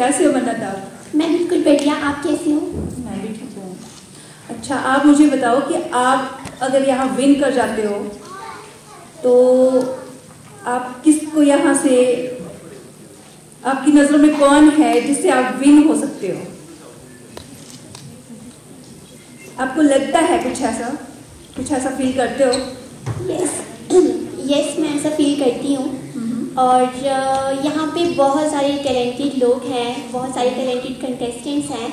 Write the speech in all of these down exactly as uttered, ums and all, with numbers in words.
कैसे हो मन्नत आप? मैं बिल्कुल बढ़िया, आप कैसे हो? मैं भी ठीक हूँ। अच्छा, आप मुझे बताओ कि आप अगर यहाँ विन कर जाते हो तो आप किसको यहाँ से, आपकी नज़रों में कौन है जिससे आप विन हो सकते हो? आपको लगता है कुछ ऐसा, कुछ ऐसा फील करते हो? यस यस मैं ऐसा फील करती हूँ। और यहाँ पे बहुत सारे टैलेंटेड लोग हैं, बहुत सारे टैलेंटेड कंटेस्टेंट्स हैं,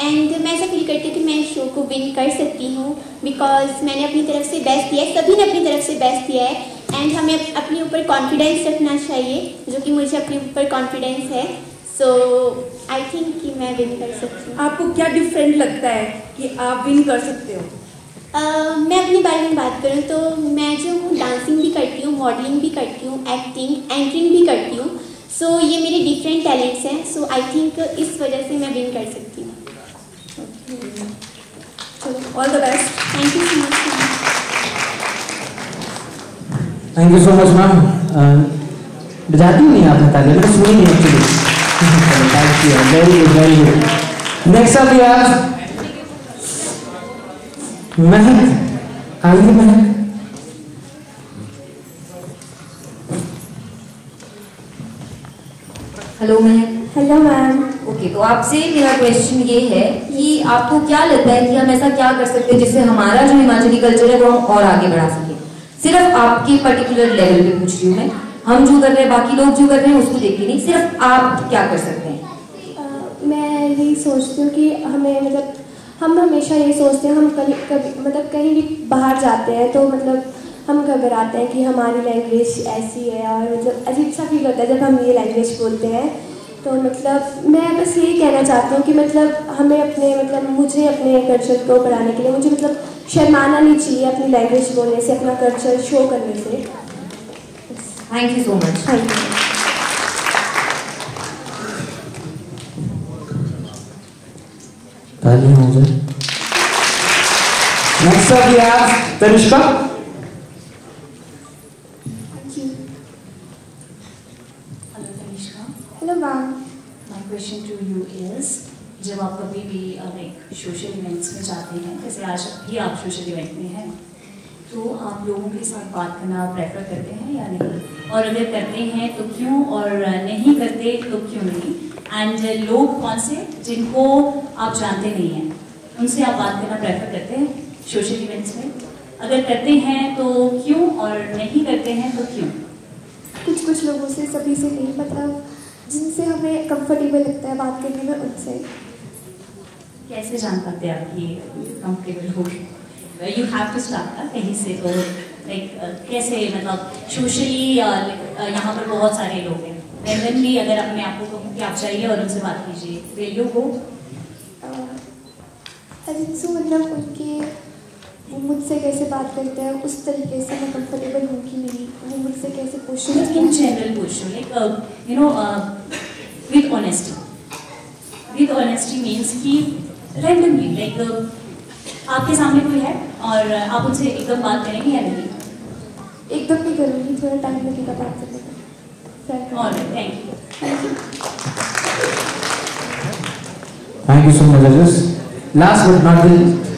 एंड मैं ऐसा फील करती हूँ कि मैं शो को विन कर सकती हूँ बिकॉज मैंने अपनी तरफ से बेस्ट दिया है, सभी ने अपनी तरफ से बेस्ट दिया है। एंड हमें अपने ऊपर कॉन्फिडेंस रखना चाहिए, जो कि मुझे अपने ऊपर कॉन्फिडेंस है। सो आई थिंक कि मैं विन कर सकती हूँ। आपको क्या डिफरेंट लगता है कि आप विन कर सकते हो? uh, मैं अपने बारे में बात करूँ तो मैं जो हूँ डांसिंग भी करती हूँ, मॉडलिंग भी करती हूँ, एक्टिंग एंकरिंग भी करती हूँ। सो so, ये मेरे डिफरेंट टैलेंट्स हैं। सो आई थिंक इस वजह से मैं विन कर सकती हूँ। All the best. Thank you so much. Thank you so much ma'am. बजाती नहीं आपने ताली, मैंने सुनी नहीं actually. Very good very good. Next आप यार महक, आइए महक। हेलो महक। Hello ma'am. ओके, तो आपसे मेरा क्वेश्चन ये है कि आपको क्या लगता है कि हम ऐसा क्या कर सकते हैं जिससे हमारा जो हिमाचली कल्चर है वो हम और आगे बढ़ा सकें? सिर्फ आपके पर्टिकुलर लेवल पे पूछ रही हूँ मैं, हम जो कर रहे हैं, बाकी लोग जो कर रहे हैं उसको देख के नहीं, सिर्फ आप क्या कर सकते हैं? आ, मैं यही सोचती हूँ कि हमें मतलब हम हमेशा यही सोचते हैं, हम कभी कभी मतलब कहीं भी बाहर जाते हैं तो मतलब हम घबराते हैं कि हमारी लैंग्वेज ऐसी है, और मतलब अजीब सा फील होता है जब हम ये लैंग्वेज बोलते हैं। तो मतलब मैं बस यही कहना चाहती हूँ कि मतलब हमें अपने मतलब मुझे अपने कल्चर को बढ़ाने के लिए मुझे मतलब शर्माना नहीं चाहिए अपनी लैंग्वेज बोलने से, अपना कल्चर शो करने से। Thank you so much. Thank you. Next up यार Tanishka. Hello Tanishka. Hello ma'am. My question to you is, जब आप कभी भी लाइक सोशल इवेंट्स में जाते हैं, जैसे आज भी आप सोशल इवेंट में हैं, तो आप लोगों के साथ बात करना प्रेफर करते हैं या नहीं? और अगर करते हैं तो क्यों, और नहीं करते तो क्यों नहीं? एंड लोग कौन से जिनको आप जानते नहीं हैं उनसे आप बात करना प्रेफर करते हैं सोशल इवेंट्स में? अगर करते हैं तो क्यों, और नहीं करते हैं तो क्यों? कुछ कुछ लोगों से, सभी से नहीं, मतलब जिनसे हमें कंफर्टेबल लगता है बात करने में उनसे। कैसे जान पाते हैं आप ये कंफर्टेबल हो गए? यू हैव टू स्टार्ट ना कहीं से, तो लाइक कैसे मतलब सोशली यहाँ पर बहुत सारे लोग हैं, रेंडमली अगर अपने आप को कहूँ कि आप चाहिए और उनसे बात कीजिए, वे लोग हो जिनसे मतलब उनके वो मुझसे कैसे बात करते हैं उस तरीके से मैं कंफर्टेबल हूँ कि नहीं, वो मुझसे कैसे पूछूँ, लेकिन जनरल पूछूँ like you know with honesty. With honesty means कि रेंडमली लाइक आपके सामने कोई है और आप उनसे एकदम बात करेंगे या नहीं? एकदम नहीं करूँगी, थोड़ा टाइम लगेगा बात करने का। Alright, thank you. Thank you so much. Last but not the